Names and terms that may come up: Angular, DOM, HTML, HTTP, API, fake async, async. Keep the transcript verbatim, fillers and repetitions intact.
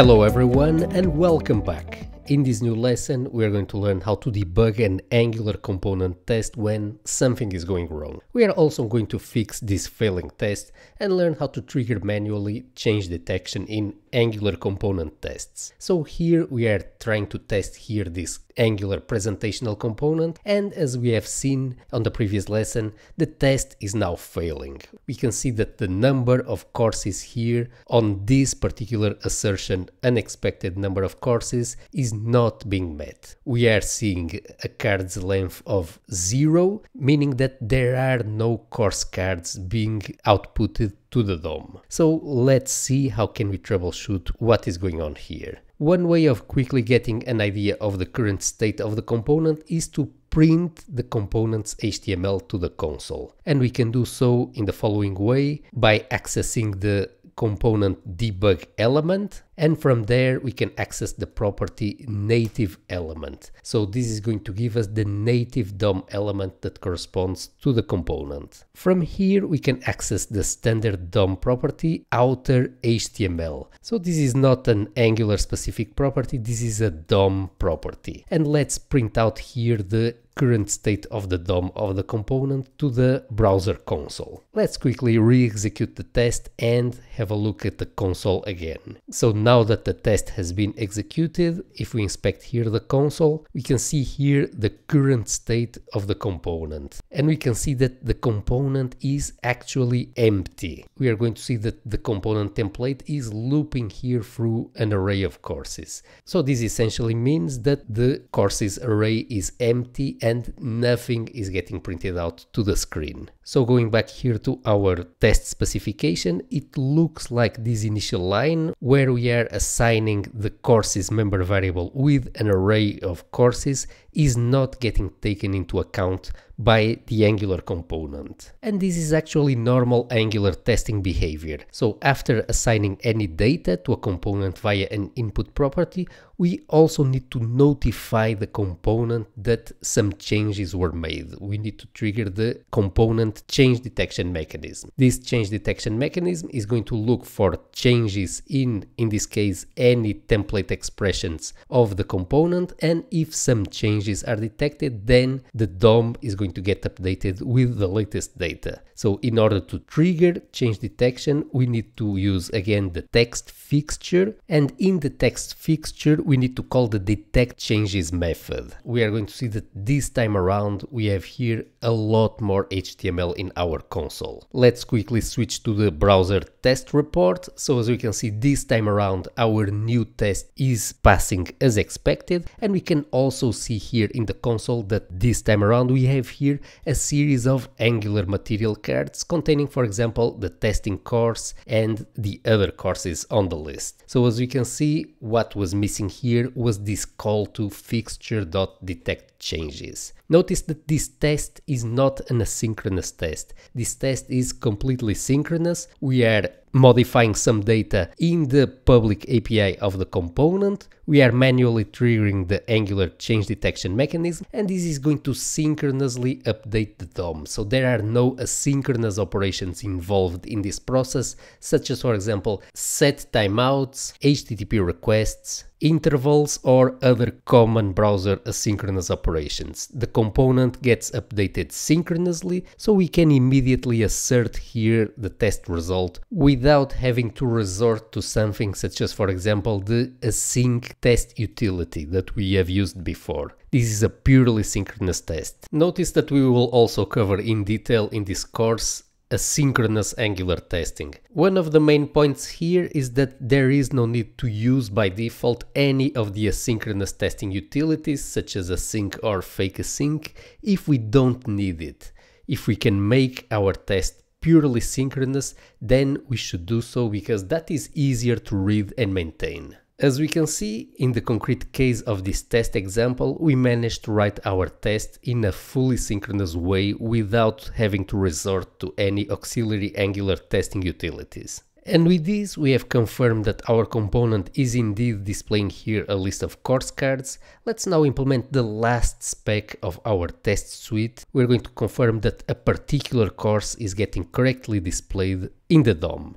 Hello everyone and welcome back. In this new lesson we are going to learn how to debug an Angular component test when something is going wrong. We are also going to fix this failing test and learn how to trigger manually change detection in Angular component tests. So here we are trying to test here this Angular presentational component, and as we have seen on the previous lesson, the test is now failing. We can see that the number of courses here on this particular assertion, unexpected number of courses, is not being met. We are seeing a card's length of zero, meaning that there are no course cards being outputted to the D O M. So let's see how can we troubleshoot what is going on here. One way of quickly getting an idea of the current state of the component is to print the component's H T M L to the console. And we can do so in the following way by accessing the component debug element, and from there we can access the property native element. So this is going to give us the native D O M element that corresponds to the component. From here we can access the standard D O M property outer H T M L. So this is not an Angular specific property, this is a D O M property. And let's print out here the current state of the D O M of the component to the browser console. Let's quickly re-execute the test and have a look at the console again. So now that the test has been executed, if we inspect here the console, we can see here the current state of the component. And we can see that the component is actually empty. We are going to see that the component template is looping here through an array of courses. So this essentially means that the courses array is empty and and nothing is getting printed out to the screen. So going back here to our test specification, it looks like this initial line where we are assigning the courses member variable with an array of courses is not getting taken into account by the Angular component. And this is actually normal Angular testing behavior. So after assigning any data to a component via an input property, we also need to notify the component that some changes were made. We need to trigger the component change detection mechanism. This change detection mechanism is going to look for changes in, in this case, any template expressions of the component, and if some changes are detected, then the D O M is going to get updated with the latest data. So in order to trigger change detection, we need to use again the text fixture, and in the text fixture we need to call the detect changes method. We are going to see that this time around we have here a lot more H T M L in our console. Let's quickly switch to the browser test report. So as we can see, this time around our new test is passing as expected, and we can also see here in the console that this time around we have here a series of Angular material cards containing, for example, the testing course and the other courses on the list. So as you can see, what was missing here was this call to fixture.detect changes. Notice that this test is not an asynchronous test. This test is completely synchronous. We are modifying some data in the public A P I of the component. We are manually triggering the Angular change detection mechanism, and this is going to synchronously update the D O M. So there are no asynchronous operations involved in this process, such as, for example, set timeouts, H T T P requests, intervals, or other common browser asynchronous operations. The component gets updated synchronously, so we can immediately assert here the test result without having to resort to something such as, for example, the async test utility that we have used before. This is a purely synchronous test. Notice that we will also cover in detail in this course asynchronous Angular testing. One of the main points here is that there is no need to use by default any of the asynchronous testing utilities such as async or fake async if we don't need it. If we can make our test purely synchronous, then we should do so, because that is easier to read and maintain. As we can see, in the concrete case of this test example, we managed to write our test in a fully synchronous way without having to resort to any auxiliary Angular testing utilities. And with this, we have confirmed that our component is indeed displaying here a list of course cards. Let's now implement the last spec of our test suite. We're going to confirm that a particular course is getting correctly displayed in the D O M.